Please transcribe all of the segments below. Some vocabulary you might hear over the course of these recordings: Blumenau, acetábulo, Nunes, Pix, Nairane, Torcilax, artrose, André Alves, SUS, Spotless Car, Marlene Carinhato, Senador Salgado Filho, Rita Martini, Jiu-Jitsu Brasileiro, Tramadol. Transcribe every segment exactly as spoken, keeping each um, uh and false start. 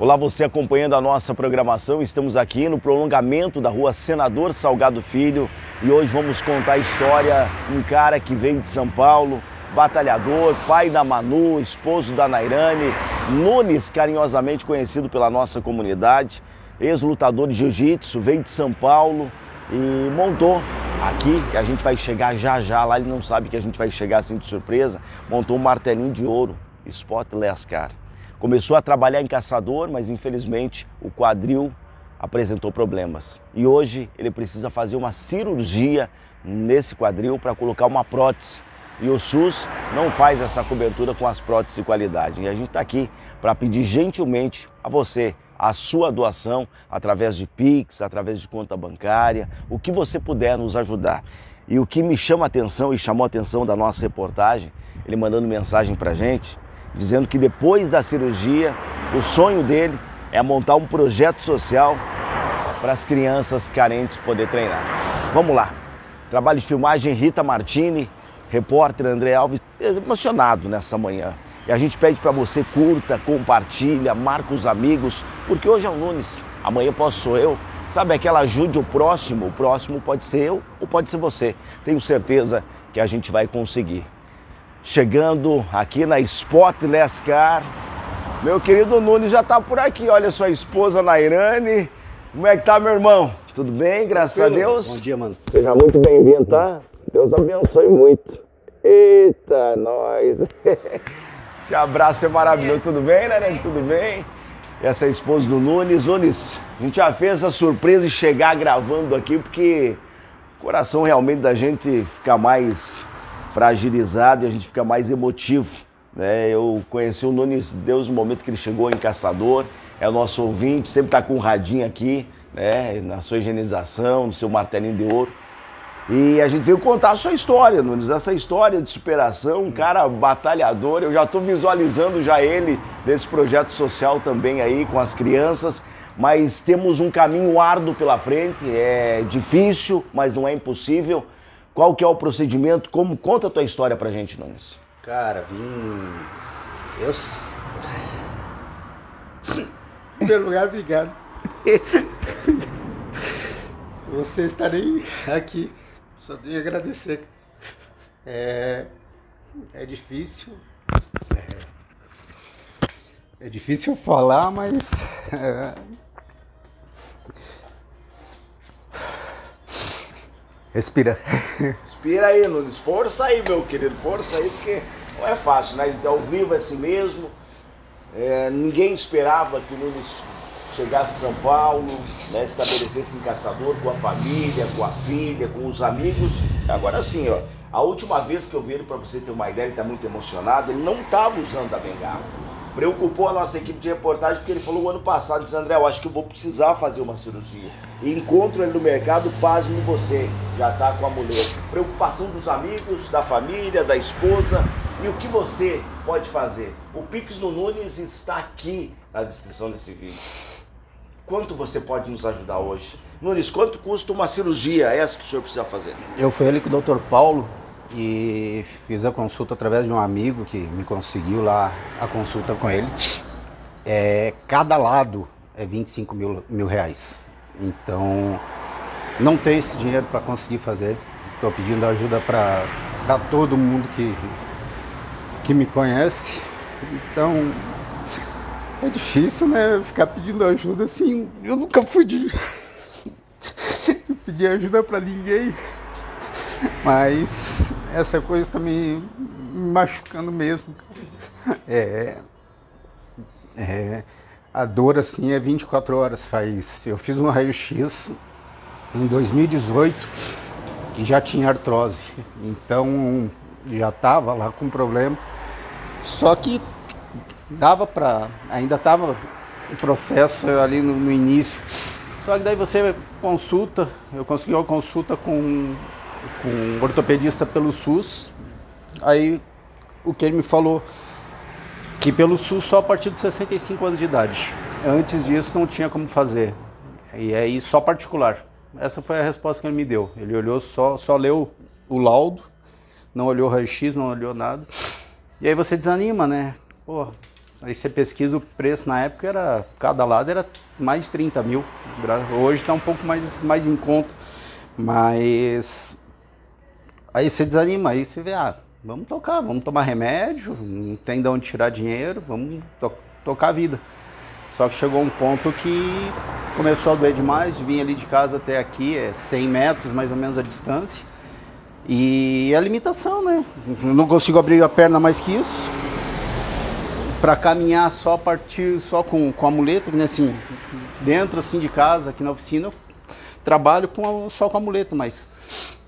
Olá, você acompanhando a nossa programação, estamos aqui no prolongamento da rua Senador Salgado Filho e hoje vamos contar a história de um cara que veio de São Paulo, batalhador, pai da Manu, esposo da Nairane, Nunes, carinhosamente conhecido pela nossa comunidade, ex-lutador de jiu-jitsu, veio de São Paulo e montou aqui, que a gente vai chegar já já, lá ele não sabe que a gente vai chegar assim de surpresa, montou um martelinho de ouro, Spotless Car. Começou a trabalhar em caçador, mas infelizmente o quadril apresentou problemas. E hoje ele precisa fazer uma cirurgia nesse quadril para colocar uma prótese. E o SUS não faz essa cobertura com as próteses de qualidade. E a gente está aqui para pedir gentilmente a você a sua doação através de Pix, através de conta bancária, o que você puder nos ajudar. E o que me chama a atenção e chamou a atenção da nossa reportagem, ele mandando mensagem para a gente, dizendo que depois da cirurgia, o sonho dele é montar um projeto social para as crianças carentes poder treinar. Vamos lá. Trabalho de filmagem, Rita Martini, repórter André Alves, emocionado nessa manhã. E a gente pede para você curta, compartilha, marca os amigos, porque hoje é o Nunes, amanhã posso sou eu. Sabe aquela ajude o próximo, o próximo pode ser eu ou pode ser você. Tenho certeza que a gente vai conseguir. Chegando aqui na Spotless Car, meu querido Nunes já está por aqui, olha sua esposa Nairane, como é que tá meu irmão? Tudo bem, graças Sim, a Deus? Bom dia, mano. Seja muito bem-vindo, tá? Deus abençoe muito. Eita, nós! Esse abraço é maravilhoso, tudo bem, Nairane? Tudo bem? Essa é a esposa do Nunes. Nunes, a gente já fez a surpresa de chegar gravando aqui, porque o coração realmente da gente fica mais fragilizado e a gente fica mais emotivo, né? Eu conheci o Nunes desde o momento que ele chegou em Caçador, é o nosso ouvinte, sempre está com um radinho aqui, né? Na sua higienização, no seu martelinho de ouro. E a gente veio contar a sua história, Nunes, essa história de superação, um cara batalhador. Eu já estou visualizando já ele nesse projeto social também aí com as crianças, mas temos um caminho árduo pela frente, é difícil, mas não é impossível. Qual que é o procedimento? Como conta a tua história pra gente, Nunes? Cara, hum, eu... Em primeiro lugar, obrigado. Você estarem aqui, só tenho a agradecer. É, é difícil. É, é difícil falar, mas... Respira. Respira aí, Nunes. Força aí, meu querido. Força aí, porque não é fácil, né? Ao vivo é assim mesmo. É, ninguém esperava que o Nunes chegasse a São Paulo, né? Estabelecesse em Caçador com a família, com a filha, com os amigos. Agora sim, ó. A última vez que eu vi ele, para você ter uma ideia, ele tá muito emocionado. Ele não estava usando a bengala. Preocupou a nossa equipe de reportagem porque ele falou o ano passado, diz André, eu acho que eu vou precisar fazer uma cirurgia. E encontro ele no mercado, pasme você, já está com a muleta. Preocupação dos amigos, da família, da esposa. E o que você pode fazer? O Pix do Nunes está aqui na descrição desse vídeo. Quanto você pode nos ajudar hoje? Nunes, quanto custa uma cirurgia essa que o senhor precisa fazer? Eu fui ali com o doutor Paulo e fiz a consulta através de um amigo que me conseguiu lá a consulta com ele. É, cada lado é vinte e cinco mil reais. Então, não tenho esse dinheiro para conseguir fazer. Estou pedindo ajuda para para todo mundo que, que me conhece. Então, é difícil, né? Ficar pedindo ajuda assim. Eu nunca fui de pedir ajuda para ninguém. Mas essa coisa está me machucando mesmo. É, é, a dor assim é vinte e quatro horas faz. Eu fiz um raio-x em dois mil e dezoito que já tinha artrose. Então já estava lá com problema. Só que dava para, ainda estava o processo ali no, no início. Só que daí você consulta, eu consegui uma consulta com com um ortopedista pelo SUS, aí o que ele me falou, que pelo SUS só a partir de sessenta e cinco anos de idade, antes disso não tinha como fazer, e aí só particular, essa foi a resposta que ele me deu, ele olhou só, só leu o laudo, não olhou o raio-x, não olhou nada, e aí você desanima, né, pô, Aí você pesquisa o preço, na época era, cada lado era mais de trinta mil. Hoje está um pouco mais, mais em conta. Mas aí você desanima, aí você vê, ah, vamos tocar, vamos tomar remédio, não tem de onde tirar dinheiro, vamos to tocar a vida. Só que chegou um ponto que começou a doer demais, vim ali de casa até aqui, é cem metros mais ou menos a distância. E a limitação, né? Não consigo abrir a perna mais que isso. Para caminhar só a partir, só com, com a muleta, né? Assim, dentro assim de casa, aqui na oficina, eu trabalho com a, só com a muleta, mas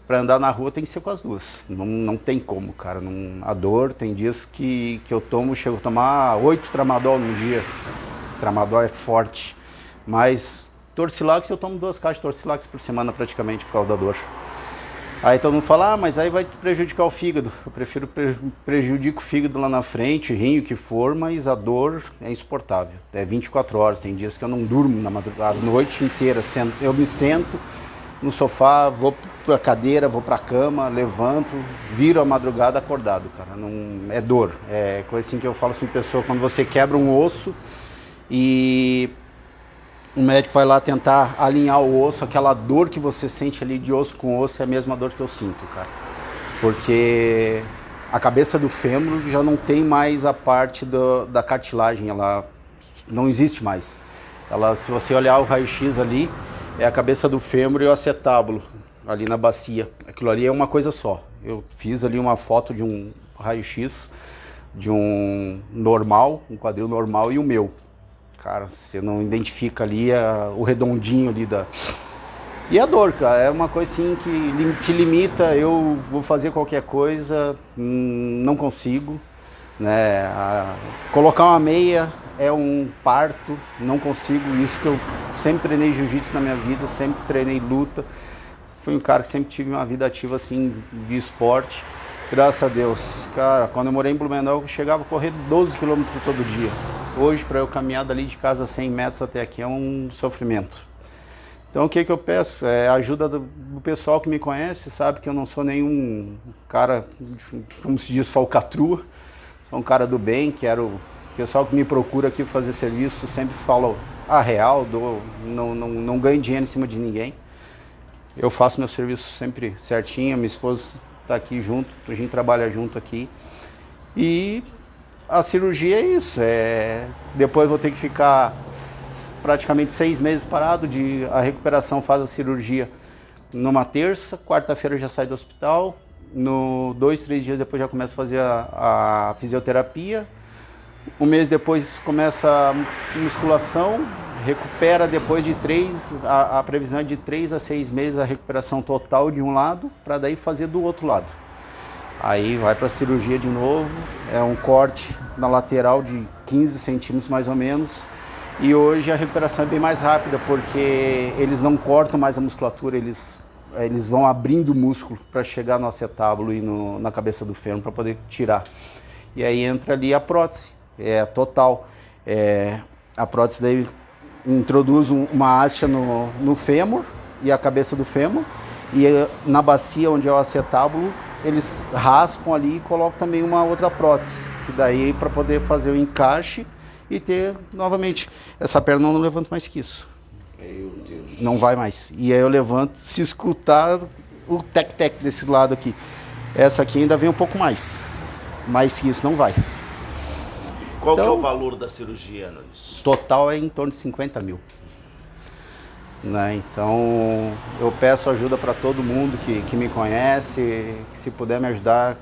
para andar na rua tem que ser com as duas. Não, não tem como, cara. Não, a dor, tem dias que, que eu tomo, chego a tomar oito tramadol num dia. Tramadol é forte, mas Torcilax eu tomo duas caixas de Torcilax por semana praticamente por causa da dor. Aí todo mundo fala, ah, mas aí vai prejudicar o fígado. Eu prefiro pre prejudico o fígado lá na frente, rim, o que for, mas a dor é insuportável. É vinte e quatro horas, tem dias que eu não durmo na madrugada, a noite inteira. Sento, eu me sento no sofá, vou pra cadeira, vou pra cama, levanto, viro a madrugada acordado, cara. Não, é dor, é coisa assim que eu falo assim, pessoa, quando você quebra um osso, e o médico vai lá tentar alinhar o osso, aquela dor que você sente ali de osso com osso é a mesma dor que eu sinto, cara. Porque a cabeça do fêmur já não tem mais a parte do, da cartilagem, ela não existe mais. Ela, se você olhar o raio-x ali, é a cabeça do fêmur e o acetábulo ali na bacia. Aquilo ali é uma coisa só. Eu fiz ali uma foto de um raio-x, de um normal, um quadril normal e o meu. Cara, você não identifica ali a, o redondinho ali da... E a dor, cara, é uma coisa assim que te limita, eu vou fazer qualquer coisa, não consigo, né? A, colocar uma meia é um parto, não consigo, isso que eu sempre treinei jiu-jitsu na minha vida, sempre treinei luta, fui um cara que sempre tive uma vida ativa assim de esporte, graças a Deus. Cara, quando eu morei em Blumenau, eu chegava a correr doze quilômetros todo dia. Hoje, para eu caminhar dali de casa cem metros até aqui, é um sofrimento. Então, o que, que eu peço? É a ajuda do, do pessoal que me conhece, sabe que eu não sou nenhum cara, como se diz, falcatrua. Sou um cara do bem, quero... O pessoal que me procura aqui fazer serviço sempre fala a real, dou, não, não, não ganho dinheiro em cima de ninguém. Eu faço meu serviço sempre certinho, minha esposa está aqui junto, a gente trabalha junto aqui. E... a cirurgia é isso, é... depois vou ter que ficar praticamente seis meses parado, de... a recuperação faz a cirurgia numa terça, quarta-feira já sai do hospital, no... dois, três dias depois já começa a fazer a, a fisioterapia, um mês depois começa a musculação, recupera depois de três, a, a previsão é de três a seis meses a recuperação total de um lado, para daí fazer do outro lado. Aí vai para a cirurgia de novo, é um corte na lateral de quinze centímetros mais ou menos. E hoje a recuperação é bem mais rápida, porque eles não cortam mais a musculatura, eles, eles vão abrindo o músculo para chegar no acetábulo e no, na cabeça do fêmur para poder tirar. E aí entra ali a prótese, é total. É, a prótese daí introduz uma haste no, no fêmur e a cabeça do fêmur, e na bacia onde é o acetábulo, eles raspam ali e colocam também uma outra prótese, que daí para poder fazer o encaixe e ter novamente. Essa perna eu não levanto mais que isso. Meu Deus. Não vai mais. E aí eu levanto, se escutar o tec-tec desse lado aqui. Essa aqui ainda vem um pouco mais, mas que isso não vai. Qual então, que é o valor da cirurgia, Nunes? Total é em torno de cinquenta mil. Né? Então eu peço ajuda para todo mundo que, que me conhece, que se puder me ajudar.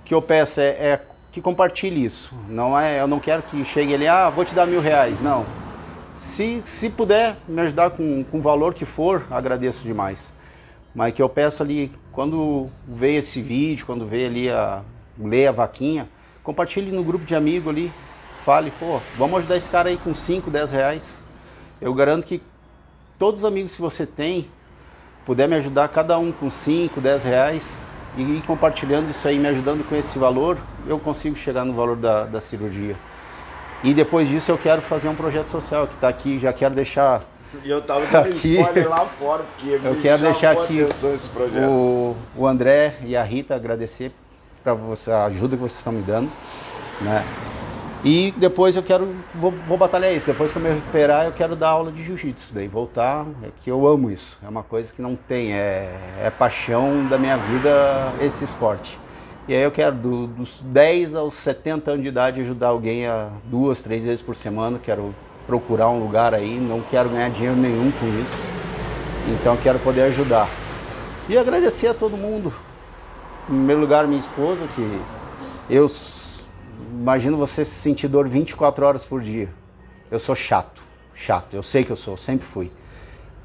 O que eu peço é, é que compartilhe isso. Não é, eu não quero que chegue ali, ah, vou te dar mil reais. Não. Se, se puder me ajudar com, com o valor que for, agradeço demais. Mas que eu peço ali, quando vê esse vídeo, quando vê ali a lê a vaquinha, compartilhe no grupo de amigo ali. Fale, pô, vamos ajudar esse cara aí com cinco, dez reais. Eu garanto que todos os amigos que você tem, puder me ajudar, cada um com cinco, dez reais, e ir compartilhando isso aí, me ajudando com esse valor, eu consigo chegar no valor da, da cirurgia. E depois disso eu quero fazer um projeto social, que está aqui, já quero deixar... E eu estava dando spoiler lá fora, porque eu quero deixar aqui o, o André e a Rita, agradecer para a ajuda que vocês estão me dando, né? E depois eu quero, vou, vou batalhar isso, depois que eu me recuperar eu quero dar aula de jiu-jitsu, daí voltar, é que eu amo isso, é uma coisa que não tem, é, é paixão da minha vida esse esporte. E aí eu quero do, dos dez aos setenta anos de idade ajudar alguém a duas, três vezes por semana, quero procurar um lugar aí, não quero ganhar dinheiro nenhum com isso, então quero poder ajudar. E agradecer a todo mundo, em primeiro lugar minha esposa, que eu imagino você sentir dor vinte e quatro horas por dia. Eu sou chato, chato, eu sei que eu sou, sempre fui.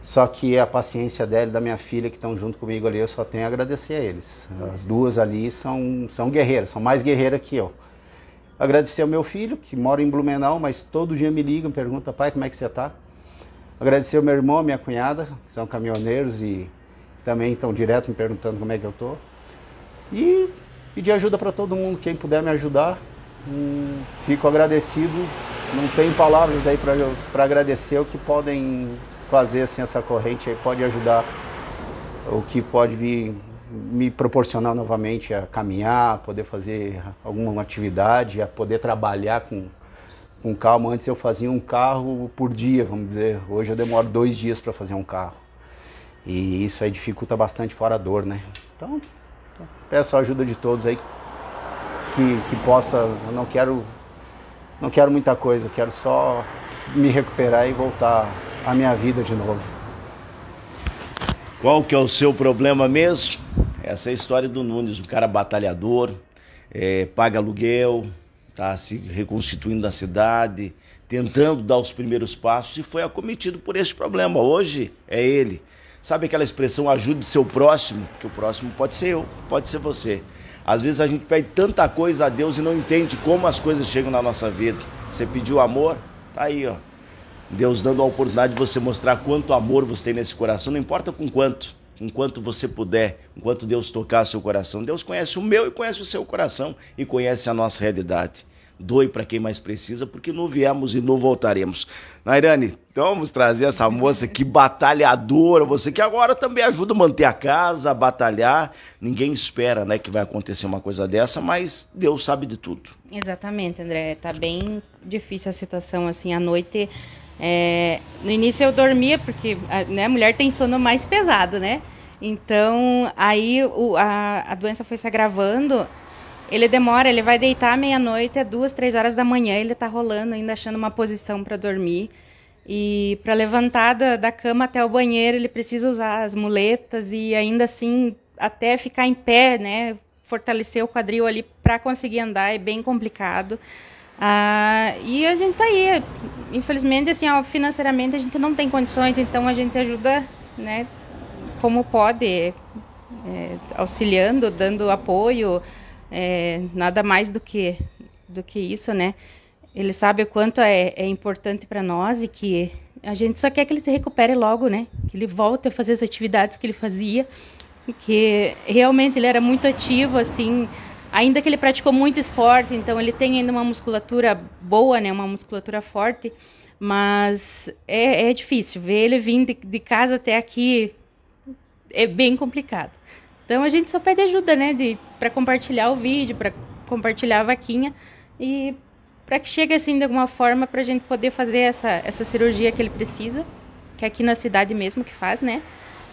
Só que a paciência dela e da minha filha que estão junto comigo ali, eu só tenho a agradecer a eles. As duas ali são, são guerreiras, são mais guerreiras que eu. Agradecer ao meu filho, que mora em Blumenau, mas todo dia me liga, me pergunta, pai, como é que você está? Agradecer ao meu irmão, à minha cunhada, que são caminhoneiros e também estão direto me perguntando como é que eu estou. E pedir ajuda para todo mundo, quem puder me ajudar. Hum, fico agradecido, não tem palavras daí para agradecer o que podem fazer assim, essa corrente aí pode ajudar, o que pode vir me proporcionar novamente a caminhar, poder fazer alguma atividade, a poder trabalhar com, com calma. Antes eu fazia um carro por dia, vamos dizer, hoje eu demoro dois dias para fazer um carro e isso aí dificulta bastante fora a dor, né? Então, peço a ajuda de todos aí. Que, que possa, eu não quero, não quero muita coisa, eu quero só me recuperar e voltar à minha vida de novo. Qual que é o seu problema mesmo? Essa é a história do Nunes, o cara batalhador, é, paga aluguel, tá se reconstituindo na cidade, tentando dar os primeiros passos e foi acometido por esse problema. Hoje é ele. Sabe aquela expressão, ajude seu próximo? Porque o próximo pode ser eu, pode ser você. Às vezes a gente pede tanta coisa a Deus e não entende como as coisas chegam na nossa vida. Você pediu amor, tá aí, ó. Deus dando a oportunidade de você mostrar quanto amor você tem nesse coração, não importa com quanto, enquanto você puder, enquanto Deus tocar seu coração. Deus conhece o meu e conhece o seu coração e conhece a nossa realidade. Doe para quem mais precisa, porque não viemos e não voltaremos. Nairane, então vamos trazer essa moça que batalhadora, você que agora também ajuda a manter a casa, a batalhar. Ninguém espera, né, que vai acontecer uma coisa dessa, mas Deus sabe de tudo. Exatamente, André. Tá bem difícil a situação, assim, à noite. É... No início eu dormia, porque né, a mulher tem sono mais pesado, né? Então, aí o, a, a doença foi se agravando. Ele demora, ele vai deitar meia-noite, é duas, três horas da manhã, ele tá rolando, ainda achando uma posição para dormir. E para levantar da, da cama até o banheiro, ele precisa usar as muletas e ainda assim, até ficar em pé, né? Fortalecer o quadril ali para conseguir andar, é bem complicado. Ah, e a gente tá aí, infelizmente, assim, ó, financeiramente a gente não tem condições, então a gente ajuda, né? Como pode, é, auxiliando, dando apoio. É, nada mais do que, do que isso, né? Ele sabe o quanto é, é importante para nós e que a gente só quer que ele se recupere logo, né? Que ele volte a fazer as atividades que ele fazia, que realmente ele era muito ativo, assim, ainda que ele praticou muito esporte, então ele tem ainda uma musculatura boa, né? Uma musculatura forte, mas é, é difícil. Ver ele vir de, de casa até aqui é bem complicado. Então a gente só pede ajuda, né, de para compartilhar o vídeo, para compartilhar a vaquinha e para que chegue assim de alguma forma para a gente poder fazer essa essa cirurgia que ele precisa, que é aqui na cidade mesmo que faz, né?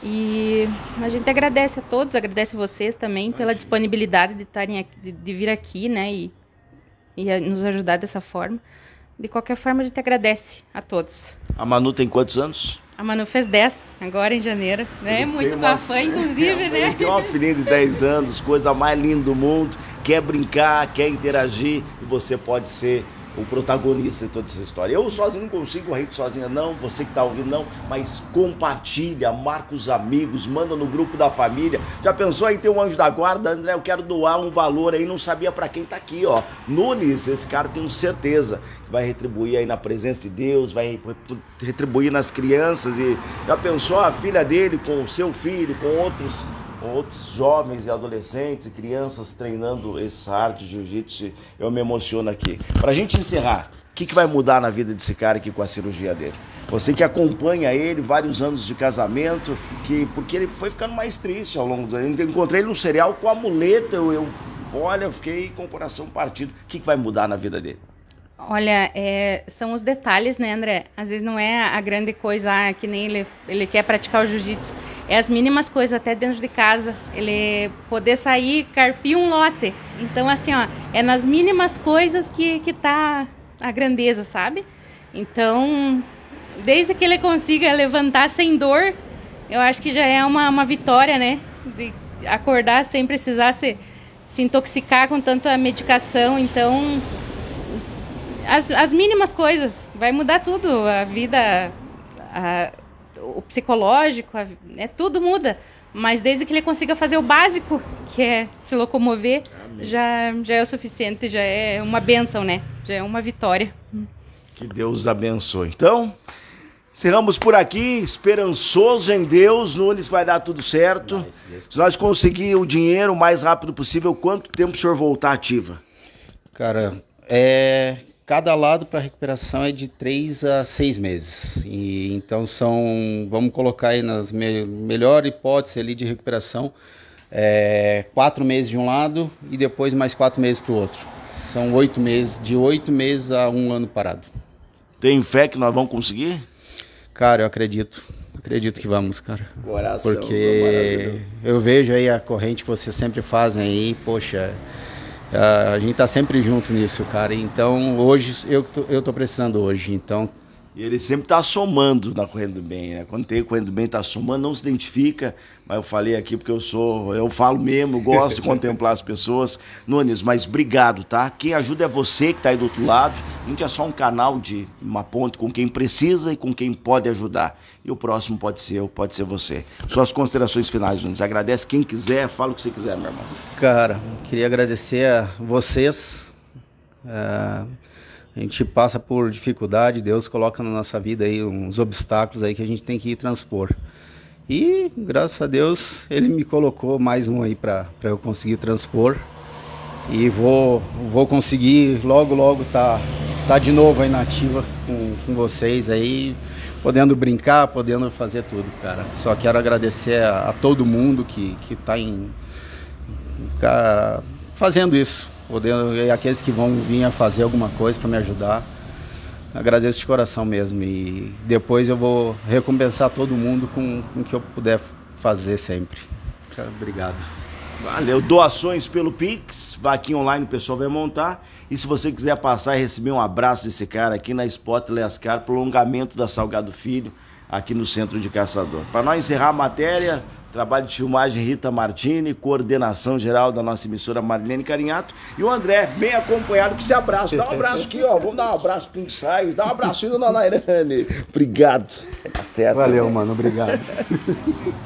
E a gente agradece a todos, agradece vocês também pela disponibilidade de estarem aqui, de, de vir aqui, né, e e nos ajudar dessa forma. De qualquer forma a gente agradece a todos. A Manu tem quantos anos? A Manu fez dez, agora em janeiro, né? Ele muito tua fã, inclusive, né? Ele tem uma filhinha de dez anos, coisa mais linda do mundo, quer brincar, quer interagir, e você pode ser o protagonista de toda essa história. Eu sozinho não consigo, a Rita sozinha não, você que está ouvindo não, mas compartilha, marca os amigos, manda no grupo da família. Já pensou aí ter um anjo da guarda? André, eu quero doar um valor aí, não sabia para quem tá aqui, ó. Nunes, esse cara tenho certeza que vai retribuir aí na presença de Deus, vai retribuir nas crianças e já pensou a filha dele com o seu filho, com outros... outros jovens e adolescentes e crianças treinando essa arte de jiu-jitsu, eu me emociono aqui. Pra gente encerrar, o que, que vai mudar na vida desse cara aqui com a cirurgia dele? Você que acompanha ele, vários anos de casamento, que, porque ele foi ficando mais triste ao longo dos anos. Eu encontrei ele no cereal com a muleta, eu, eu olha, eu fiquei com o coração partido. O que, que vai mudar na vida dele? Olha, é, são os detalhes, né, André? Às vezes não é a grande coisa, ah, que nem ele, ele quer praticar o jiu-jitsu. É as mínimas coisas, até dentro de casa. Ele poder sair, carpir um lote. Então, assim, ó, é nas mínimas coisas que, que tá a grandeza, sabe? Então, desde que ele consiga levantar sem dor, eu acho que já é uma, uma vitória, né? De acordar sem precisar se, se intoxicar com tanta medicação, então... As, as mínimas coisas, vai mudar tudo, a vida, a, o psicológico, a, né, tudo muda, mas desde que ele consiga fazer o básico, que é se locomover, já, já é o suficiente, já é uma bênção, né? Já é uma vitória. Que Deus abençoe. Então, encerramos por aqui, esperançoso em Deus, Nunes, vai dar tudo certo. Se nós conseguir o dinheiro o mais rápido possível, quanto tempo o senhor voltar ativa? Cara, é... cada lado para recuperação é de três a seis meses. E então são, vamos colocar aí nas me melhor hipótese ali de recuperação, é, quatro meses de um lado e depois mais quatro meses para o outro. São oito meses, de oito meses a um ano parado. Tem fé que nós vamos conseguir? Cara, eu acredito. Acredito que vamos, cara. Coração, porque eu vejo aí a corrente que vocês sempre fazem aí, poxa... A gente tá sempre junto nisso, cara. Então, hoje, eu tô, eu tô precisando hoje, então... E ele sempre tá somando na Correndo do Bem, né? Quando tem Correndo do Bem, tá somando, não se identifica. Mas eu falei aqui porque eu sou... Eu falo mesmo, gosto de contemplar as pessoas. Nunes, mas obrigado, tá? Quem ajuda é você que tá aí do outro lado. A gente é só um canal de uma ponte com quem precisa e com quem pode ajudar. E o próximo pode ser eu, pode ser você. Suas considerações finais, Nunes. Agradece quem quiser, fala o que você quiser, meu irmão. Cara, queria agradecer a vocês. Uh, a gente passa por dificuldade, Deus coloca na nossa vida aí uns obstáculos aí que a gente tem que transpor. E, graças a Deus, Ele me colocou mais um aí para para eu conseguir transpor. E vou, vou conseguir logo, logo tá, tá de novo aí na ativa com, com vocês aí, podendo brincar, podendo fazer tudo, cara. Só quero agradecer a, a todo mundo que, que tá em, a, fazendo isso, podendo, e aqueles que vão vir a fazer alguma coisa para me ajudar. Agradeço de coração mesmo e depois eu vou recompensar todo mundo com, com o que eu puder fazer sempre. Cara, obrigado. Valeu, doações pelo Pix, vaquinha online o pessoal vai montar. E se você quiser passar e receber um abraço desse cara aqui na Spotless Car, prolongamento da Salgado Filho, aqui no Centro de Caçador. Para nós encerrar a matéria, trabalho de filmagem Rita Martini, coordenação geral da nossa emissora Marlene Carinhato e o André, bem acompanhado, com esse abraço. Dá um abraço aqui, ó, vamos dar um abraço pro Pink Sais, dá um abraço aí, dona Nairane. Obrigado. Tá certo. Valeu, né, mano, obrigado.